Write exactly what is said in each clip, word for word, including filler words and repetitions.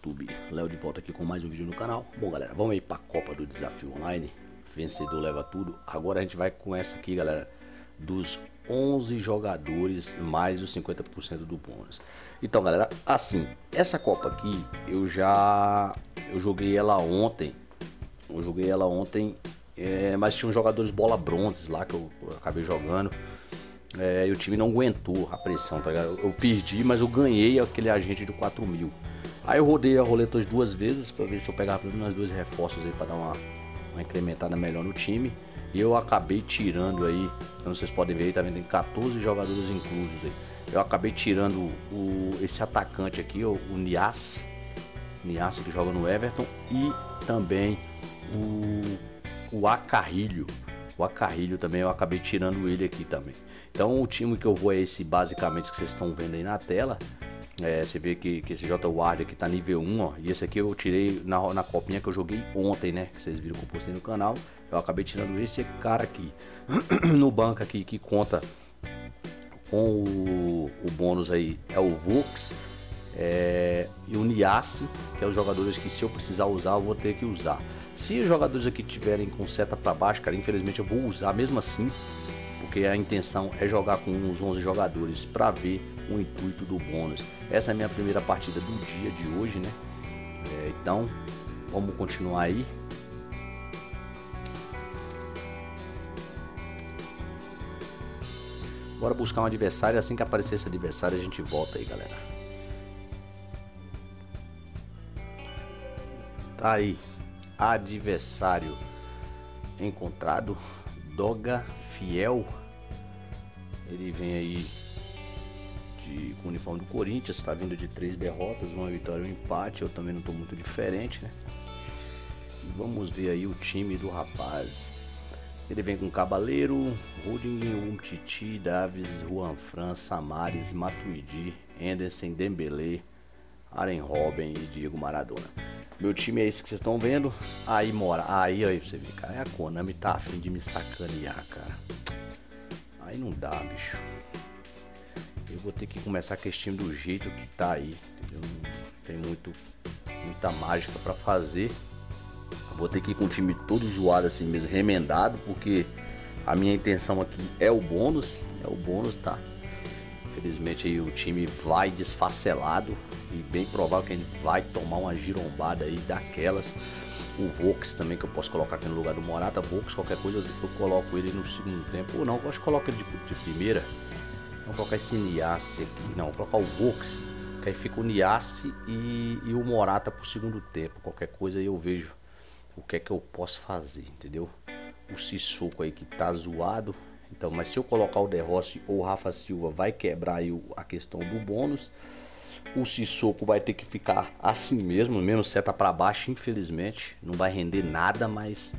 YouTube, Léo de volta aqui com mais um vídeo no canal. Bom galera, vamos aí pra Copa do Desafio Online, vencedor leva tudo. Agora a gente vai com essa aqui galera, dos onze jogadores mais os cinquenta por cento do bônus. Então galera, assim, essa Copa aqui eu já eu joguei ela ontem, eu joguei ela ontem, é, mas tinha uns jogadores bola bronze lá que eu, eu acabei jogando. É, e o time não aguentou a pressão, tá ligado? Eu, eu perdi, mas eu ganhei aquele agente de quatro mil. Aí eu rodei a roleta as duas vezes pra ver se eu pegava pelo menos umas duas reforços aí pra dar uma, uma incrementada melhor no time. E eu acabei tirando aí, como vocês podem ver aí, tá vendo? Tem quatorze jogadores inclusos aí. Eu acabei tirando o, esse atacante aqui, o, o Niasse, Niasse que joga no Everton, e também o, o Acarrilho. O Acarrilho também, eu acabei tirando ele aqui também. Então o time que eu vou é esse basicamente que vocês estão vendo aí na tela. É, você vê que, que esse JWard aqui tá nível um, ó. E esse aqui eu tirei na, na copinha que eu joguei ontem, né? Que vocês viram que eu postei no canal. Eu acabei tirando esse cara aqui no banco aqui, que conta com o, o bônus aí. É o Vux é, e o Niasse, que é os jogadores que se eu precisar usar, eu vou ter que usar. Se os jogadores aqui tiverem com seta para baixo, cara, infelizmente eu vou usar mesmo assim, porque a intenção é jogar com uns onze jogadores para ver o intuito do bônus. Essa é a minha primeira partida do dia de hoje, né? É, então, vamos continuar aí. Bora buscar um adversário, assim que aparecer esse adversário a gente volta aí, galera. Tá aí. Adversário encontrado, Doga Fiel. Ele vem aí de, com o uniforme do Corinthians, está vindo de três derrotas, uma vitória e um empate. Eu também não estou muito diferente, né? E vamos ver aí o time do rapaz. Ele vem com Caballero, Rodinho, Umtiti, Davies, Juan Fran, Samaris, Matuidi, Henderson, Dembélé, Arjen Robben e Diego Maradona. Meu time é esse que vocês estão vendo. Aí mora. Aí, aí, pra você ver, cara. A Konami tá afim de me sacanear, cara. Aí não dá, bicho. Eu vou ter que começar com esse time do jeito que tá aí. Entendeu? Não tem muito, muita mágica pra fazer. Eu vou ter que ir com o time todo zoado assim mesmo, remendado, porque a minha intenção aqui é o bônus. É o bônus, tá? Infelizmente aí o time vai desfacelado. E bem provável que ele vai tomar uma girombada aí daquelas. O Vux também, que eu posso colocar aqui no lugar do Morata. Vux, qualquer coisa eu coloco ele no segundo tempo. Ou não, eu acho que coloco ele de, de primeira. Vou colocar esse Niasse aqui. Não, vou colocar o Vux, que aí fica o Niasse e, e o Morata pro segundo tempo. Qualquer coisa aí eu vejo o que é que eu posso fazer, entendeu? O Sissoko aí que tá zoado. Então, mas se eu colocar o De Rossi ou o Rafa Silva, vai quebrar aí a questão do bônus. O Sissoko vai ter que ficar assim mesmo, menos seta para baixo, infelizmente. Não vai render nada, mas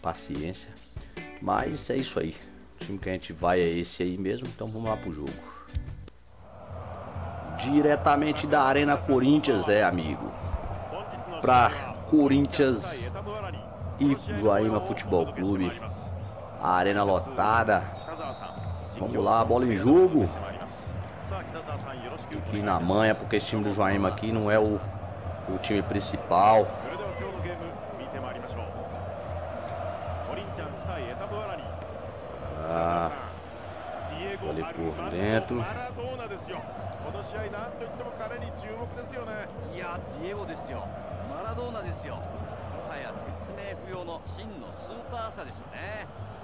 paciência. Mas é isso aí. O time que a gente vai é esse aí mesmo, então vamos lá pro jogo. Diretamente da Arena Corinthians, é amigo. Para Corinthians e Joaíma Futebol Clube. A arena lotada. Vamos lá, bola em jogo. E na manha, porque esse time do Joaíma aqui não é o, o time principal. Ah, ali por dentro.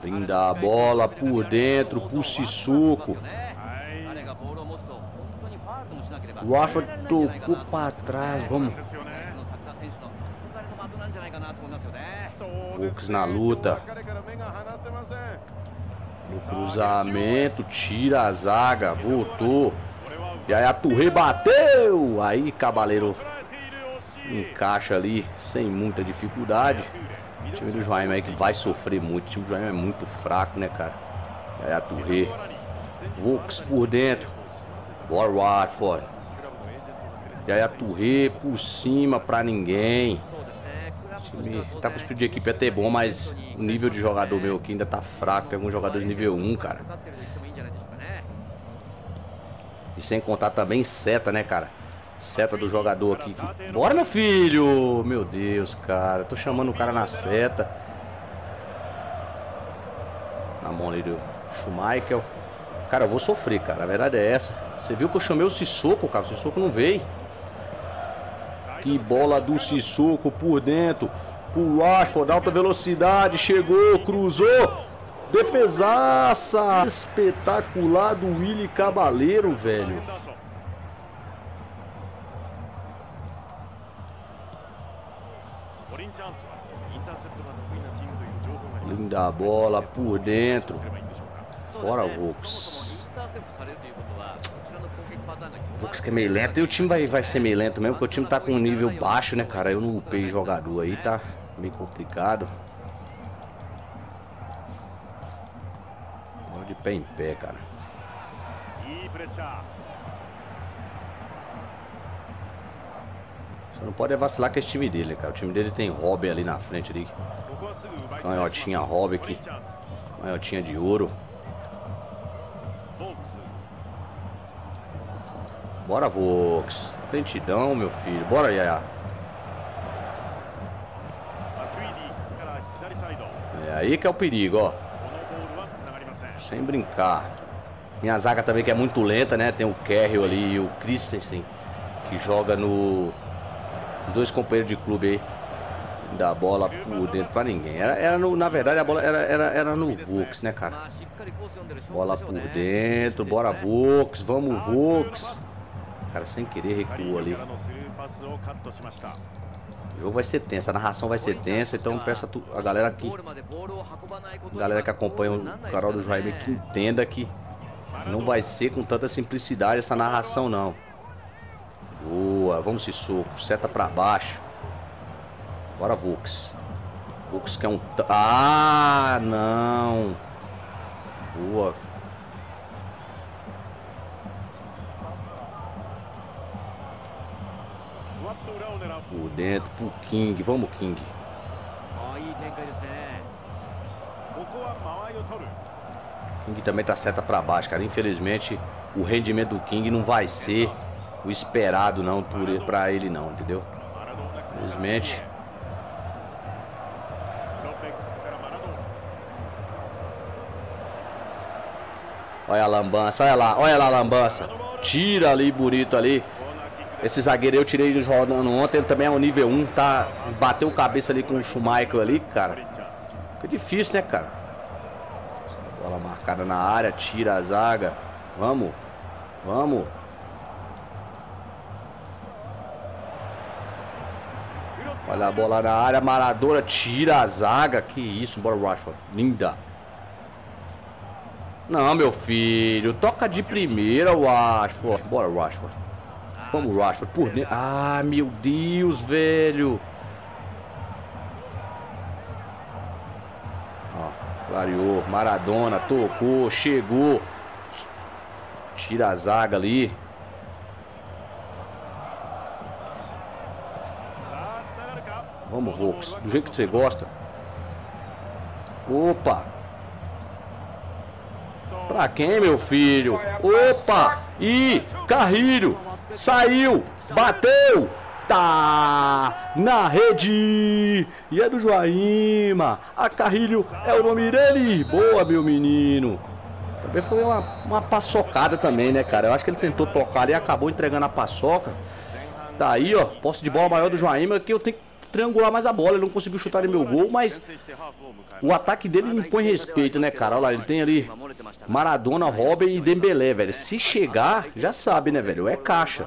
Brinda a bola por dentro pro Sissoko. Rashford tocou para trás, vamos. Vux na luta. No cruzamento, tira a zaga, voltou. E aí a Touré bateu. Aí Caballero encaixa ali, sem muita dificuldade. O time do Joaíma aí que vai sofrer muito. O time do Joaíma é muito fraco, né, cara? E aí a Touré. Vux por dentro. Bora, Rashford. E aí a Touré por cima pra ninguém. O time tá com o espírito de equipe até bom, mas o nível de jogador meu aqui ainda tá fraco. Tem alguns jogadores nível um, cara. E sem contar também seta, né, cara? Seta do jogador aqui. Bora, meu filho! Meu Deus, cara. Tô chamando o cara na seta. Na mão ali do Schumacher. Cara, eu vou sofrer, cara. A verdade é essa. Você viu que eu chamei o Sissoko, cara. O Sissoko não veio. Que bola do Sissoko por dentro. Pro Rashford, alta velocidade. Chegou, cruzou. Defesaça espetacular do Willy Caballero, velho. Linda bola por dentro. Fora, Vux. Vux que é meio lento. E o time vai, vai ser meio lento mesmo, porque o time tá com um nível baixo, né, cara? Eu não upei jogador aí, tá meio complicado. De pé em pé, cara. Você não pode vacilar com esse time dele, cara. O time dele tem Robben ali na frente ali. Canhotinha Robben aqui. Canhotinha de ouro. Bora, Vux. Lentidão, meu filho. Bora, Yaya. É aí que é o perigo, ó. Sem brincar. Minha zaga também que é muito lenta, né? Tem o Carroll ali e o Christensen, que joga no... Dois companheiros de clube aí. Da bola por dentro pra ninguém. Era, era no, na verdade, a bola era, era, era no Vux, né, cara? Bola por dentro. Bora, Vux. Vamos, Vux. Cara, sem querer recuou ali. O jogo vai ser tenso, a narração vai ser tensa, então peço a, a galera aqui, a galera que acompanha o canal do Joaíma, que entenda que não vai ser com tanta simplicidade essa narração, não. Boa, vamos, Sissoko, seta pra baixo. Bora, Vux. Vux quer um... Ah, não. Boa. Por dentro, pro King. Vamos, King. King também tá seta pra baixo, cara. Infelizmente, o rendimento do King não vai ser o esperado, não, por ele, pra ele, não, entendeu? Infelizmente. Olha a lambança, olha lá, olha lá a lambança. Tira ali, bonito ali. Esse zagueiro eu tirei de rodando ontem, ele também é o nível um, tá? Bateu cabeça ali com o Schumacher ali, cara. Fica difícil, né, cara? Bola marcada na área, tira a zaga. Vamos, vamos. Olha a bola na área, Maradona tira a zaga. Que isso, bora, Rashford. Linda. Não, meu filho, toca de primeira, Rashford. Bora, Rashford. Vamos, Rashford, por dentro. Ah, meu Deus, velho. Ó, clareou. Maradona tocou, chegou. Tira a zaga ali. Vamos, Vux. Do jeito que você gosta. Opa. Pra quem, meu filho? Opa. E Carrilho. Saiu, bateu, tá na rede, e é do Joaíma. Acarrilho é o nome dele. Boa, meu menino. Também foi uma, uma paçocada também, né, cara? Eu acho que ele tentou tocar ali e acabou entregando a paçoca. Tá aí, ó, posse de bola maior do Joaíma, que eu tenho que triangular mais a bola. Ele não conseguiu chutar em meu gol, mas o ataque dele impõe respeito, né, cara? Olha lá, ele tem ali Maradona, Robben e Dembélé, velho. Se chegar, já sabe, né, velho? É caixa.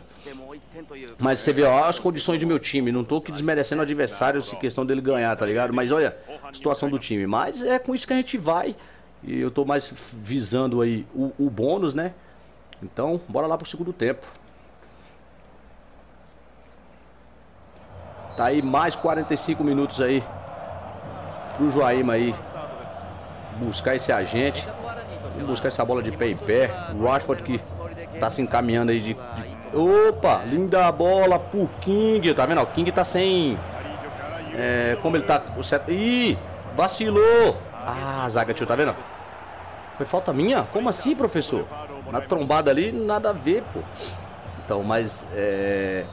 Mas você vê, ó, as condições do meu time. Não tô aqui desmerecendo o adversário se questão dele ganhar, tá ligado? Mas olha a situação do time. Mas é com isso que a gente vai. E eu tô mais visando aí o, o bônus, né? Então, bora lá pro segundo tempo. Tá aí mais quarenta e cinco minutos aí pro Joaíma aí buscar esse agente. Vamos buscar essa bola de pé em pé. O Rashford que tá se encaminhando aí de, de... Opa, linda bola pro King. Tá vendo? O King tá sem... É, como ele tá... Ih, vacilou. Ah, a zaga tio, tá vendo? Foi falta minha? Como assim, professor? Na trombada ali, nada a ver, pô. Então, mas... É...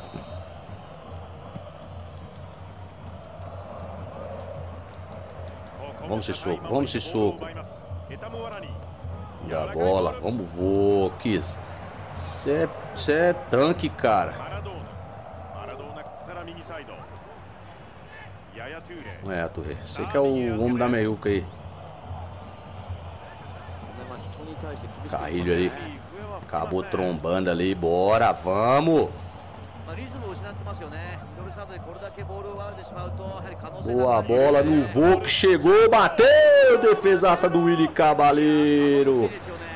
Vamos, Sissoko. Vamos, Sissoko. E a bola. Vamos, Vux. Você é tanque, cara. É, Touré. Você que é o homem da meiuca aí. Carrilho aí. Acabou trombando ali. Bora, vamos. Boa bola no Vux. Chegou, bateu. Defesaça do Willy Caballero.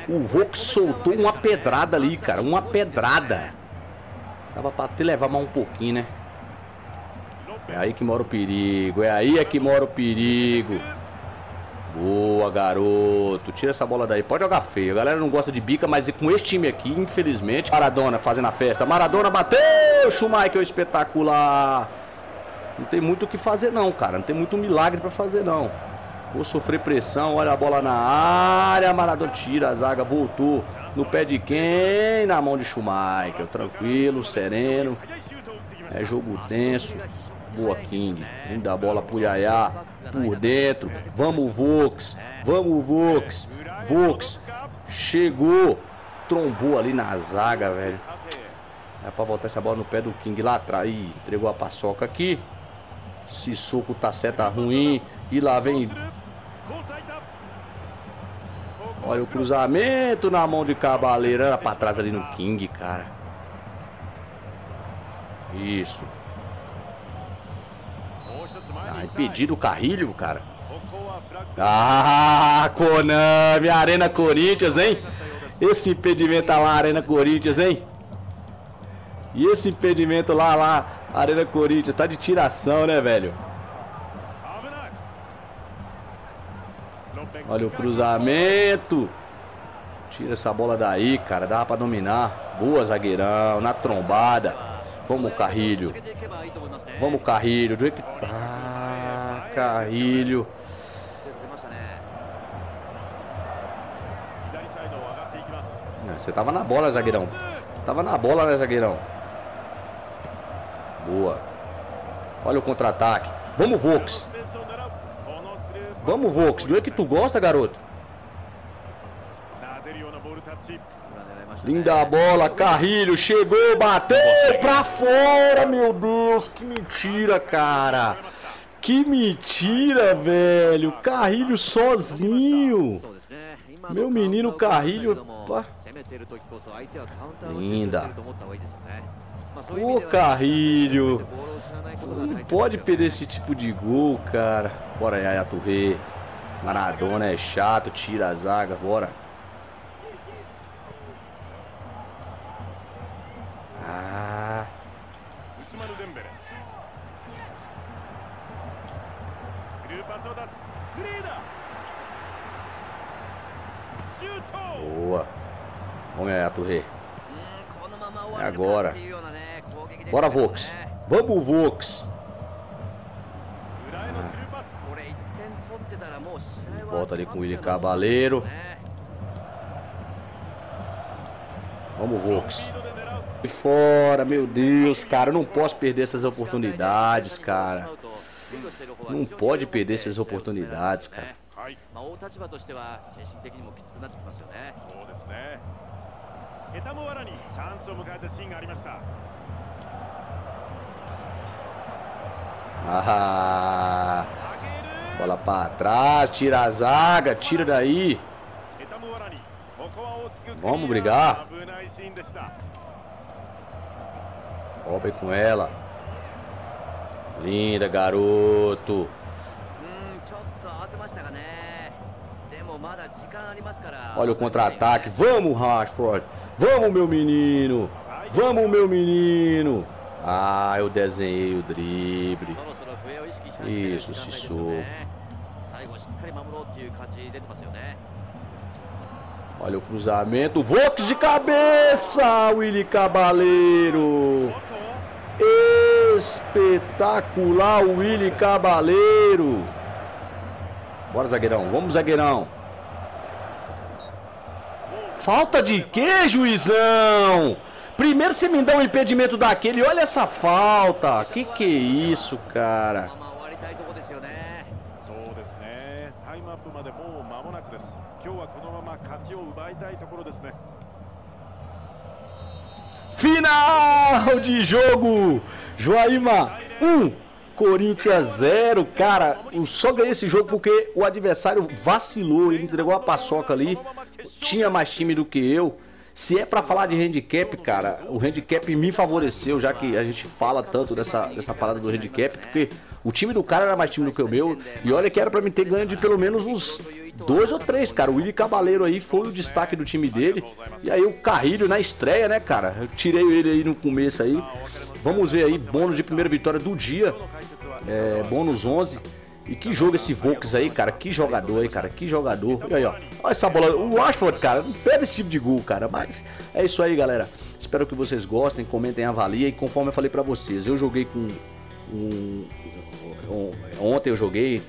O Vux soltou uma pedrada ali, cara. Uma pedrada. Tava pra te levar mais um pouquinho, né? É aí que mora o perigo. É aí é que mora o perigo. Boa, garoto. Tira essa bola daí. Pode jogar feio. A galera não gosta de bica, mas e com esse time aqui, infelizmente. Maradona fazendo a festa. Maradona bateu. Schumacher espetacular. Não tem muito o que fazer não, cara. Não tem muito milagre pra fazer não. Vou sofrer pressão. Olha a bola na área. Maradona tira a zaga. Voltou. No pé de quem? Na mão de Schumacher. Tranquilo, sereno. É jogo tenso. Boa, King. Vem da bola pro Yaya. Por dentro. Vamos, Vux. Vamos, Vux. Vux. Chegou. Trombou ali na zaga, velho. É pra botar essa bola no pé do King lá atrás. Ih, entregou a paçoca aqui. Sissoko tá seta ruim. E lá vem. Olha o cruzamento na mão de Cabaleiro. Era pra trás ali no King, cara. Isso. Ah, impedido o Carrilho, cara. Ah, Konami, Arena Corinthians, hein? Esse impedimento lá, Arena Corinthians, hein? E esse impedimento lá, lá, Arena Corinthians. Tá de tiração, né, velho? Olha o cruzamento. Tira essa bola daí, cara. Dá pra dominar. Boa, zagueirão. Na trombada. Vamos, Carrilho. Vamos, Carrilho. Ah, Carrilho. Você tava na bola, zagueirão. Tava na bola, né, zagueirão? Boa. Olha o contra-ataque. Vamos, Vux. Vamos, Vux. Do que tu gosta, garoto? Linda bola, Carrilho, chegou, bateu pra fora, meu Deus, que mentira, cara. Que mentira, velho, Carrilho sozinho. Meu menino Carrilho. Linda. Ô, Carrilho, não pode perder esse tipo de gol, cara. Bora, Yaya Touré. Maradona é chato, tira a zaga, bora. Boa. Vamos aí, Touré. É agora. Bora, Vux. Vamos, Vux. Ah. Volta ali com o Willy Caballero. Vamos, Vux. E fora, meu Deus, cara. Eu não posso perder essas oportunidades, cara. Não pode perder essas oportunidades, cara. Ah, bola para trás, tira a zaga, tira daí. Vamos brigar. Robben com ela. Linda, garoto. Olha o contra-ataque. Vamos, Rashford. Vamos, meu menino. Vamos, meu menino. Ah, eu desenhei o drible. Isso, Sissoko. Olha o cruzamento. Vux de cabeça, Willy Caballero. Espetacular, Willy Caballero. Bora, zagueirão. Vamos, zagueirão. Falta de quê, juizão? Primeiro você me dá um impedimento daquele. Olha essa falta. Que que é isso, cara? Final de jogo. Joaíma um, Corinthians zero. Cara, eu só ganhei esse jogo porque o adversário vacilou. Ele entregou a paçoca ali. Tinha mais time do que eu. Se é pra falar de handicap, cara, o handicap me favoreceu, já que a gente fala tanto dessa, dessa parada do handicap, porque o time do cara era mais time do que o meu, e olha que era pra mim ter ganho de pelo menos uns dois ou três, cara. O Willy Caballero aí foi o destaque do time dele, e aí o Carrilho na estreia, né, cara? Eu tirei ele aí no começo aí. Vamos ver aí, bônus de primeira vitória do dia, é, bônus onze. E que jogo esse Vux aí, cara. Que jogador aí, cara. Que jogador. E aí, ó. Olha essa bola. O Rashford, cara, não perde esse tipo de gol, cara. Mas é isso aí, galera. Espero que vocês gostem. Comentem, avaliem. E conforme eu falei pra vocês, eu joguei com... Um, um, ontem eu joguei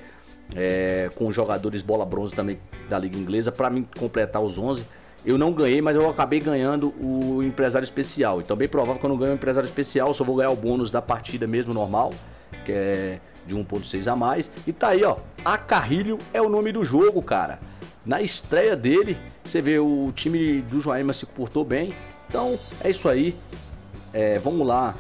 é, com jogadores bola bronze também da Liga Inglesa. Pra mim completar os onze. Eu não ganhei, mas eu acabei ganhando o empresário especial. Então, bem provável que eu não ganhe o empresário especial. Só vou ganhar o bônus da partida mesmo, normal. Que é... de um ponto seis a mais, e tá aí, ó, Acarrilho é o nome do jogo, cara. Na estreia dele, você vê o time do Joaíma se portou bem, então é isso aí, é, vamos lá,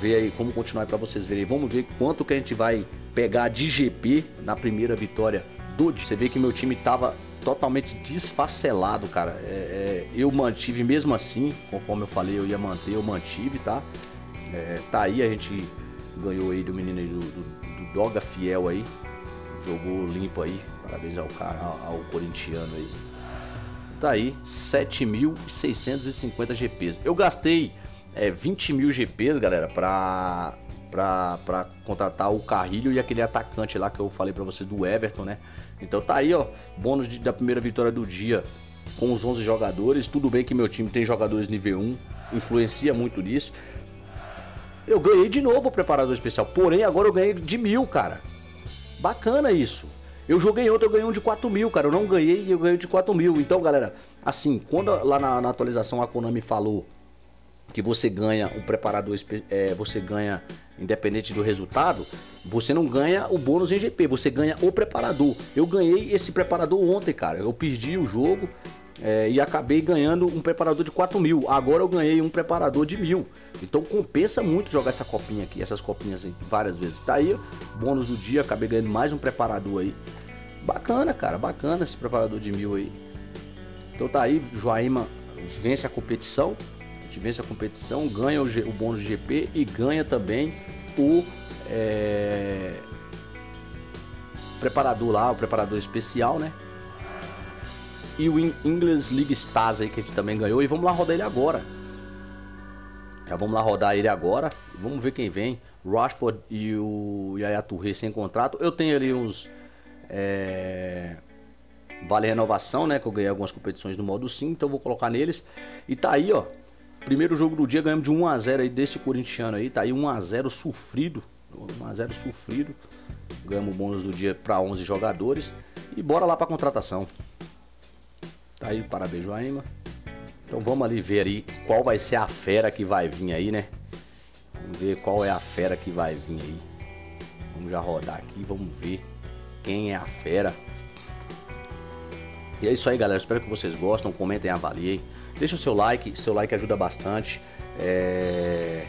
ver aí como continuar para vocês verem, vamos ver quanto que a gente vai pegar de G P na primeira vitória do dia. Você vê que meu time tava totalmente desfacelado, cara, é, é, eu mantive mesmo assim, conforme eu falei, eu ia manter, eu mantive, tá, é, tá aí, a gente... ganhou aí do menino aí do, do, do Doga Fiel aí, jogou limpo aí, parabéns ao cara, ao, ao corintiano aí. Tá aí, sete mil seiscentos e cinquenta G Ps. Eu gastei é, vinte mil G Ps, galera, pra, pra, pra contratar o Carrilho e aquele atacante lá que eu falei pra você do Everton, né? Então tá aí, ó, bônus de, da primeira vitória do dia com os onze jogadores. Tudo bem que meu time tem jogadores nível um, influencia muito nisso. Eu ganhei de novo o preparador especial, porém agora eu ganhei de mil, cara. Bacana isso. Eu joguei outro, eu ganhei um de quatro mil, cara. Eu não ganhei e eu ganhei de quatro mil. Então, galera, assim, quando lá na, na atualização a Konami falou que você ganha o preparador, é, você ganha, independente do resultado, você não ganha o bônus em G P, você ganha o preparador. Eu ganhei esse preparador ontem, cara. Eu perdi o jogo é, e acabei ganhando um preparador de quatro mil. Agora eu ganhei um preparador de mil. Então compensa muito jogar essa copinha aqui, essas copinhas aí, várias vezes. Tá aí, bônus do dia, acabei ganhando mais um preparador aí. Bacana, cara, bacana esse preparador de mil aí. Então tá aí, Joaíma vence a competição, a gente vence a competição, ganha o, G, o bônus G P e ganha também o é, preparador lá, o preparador especial, né? E o English League Stars aí que a gente também ganhou. E vamos lá rodar ele agora. Já vamos lá rodar ele agora. Vamos ver quem vem. Rashford e o Yaya Touré sem contrato. Eu tenho ali uns... É... Vale renovação, né? Que eu ganhei algumas competições no modo cinco. Então eu vou colocar neles. E tá aí, ó. Primeiro jogo do dia. Ganhamos de um a zero aí desse corintiano aí. Tá aí um a zero sofrido. um a zero sofrido. Ganhamos bônus do dia para onze jogadores. E bora lá pra contratação. Tá aí, parabéns, Joaíma. Então vamos ali ver aí qual vai ser a fera que vai vir aí, né? Vamos ver qual é a fera que vai vir aí. Vamos já rodar aqui, vamos ver quem é a fera. E é isso aí, galera. Espero que vocês gostem, comentem, avaliem. Deixa o seu like, seu like ajuda bastante é...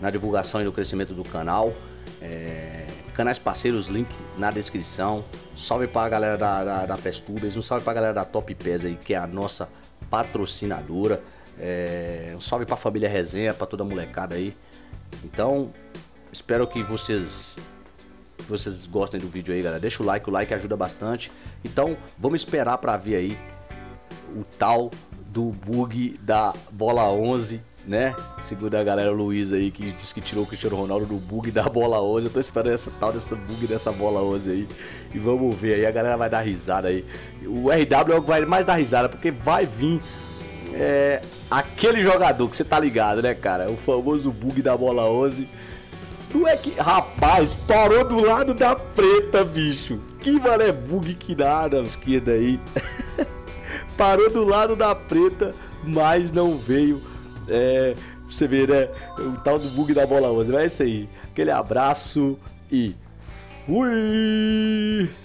na divulgação e no crescimento do canal. É... Canais parceiros, link na descrição. Salve para a galera da, da, da PESTubers, um salve para a galera da Top P E S aí, que é a nossa patrocinadora. É, um salve para a família Resenha, para toda a molecada aí. Então, espero que vocês, vocês gostem do vídeo aí, galera. Deixa o like, o like ajuda bastante. Então, vamos esperar para ver aí o tal do bug da bola onze. Né? Segundo a galera Luiz aí, que diz que tirou o Cristiano Ronaldo do bug da bola onze. Eu tô esperando essa tal dessa bug dessa bola onze aí. E vamos ver aí, a galera vai dar risada aí. O R W é o que vai mais dar risada, porque vai vir é, aquele jogador que você tá ligado, né, cara? O famoso bug da bola onze. Não é que... Rapaz, parou do lado da preta, bicho. Que valé bug que nada, esquerda aí. Parou do lado da preta. mas não veio. É, você vê, né? O tal do bug da bola onze. Mas é isso aí. Aquele abraço e fui!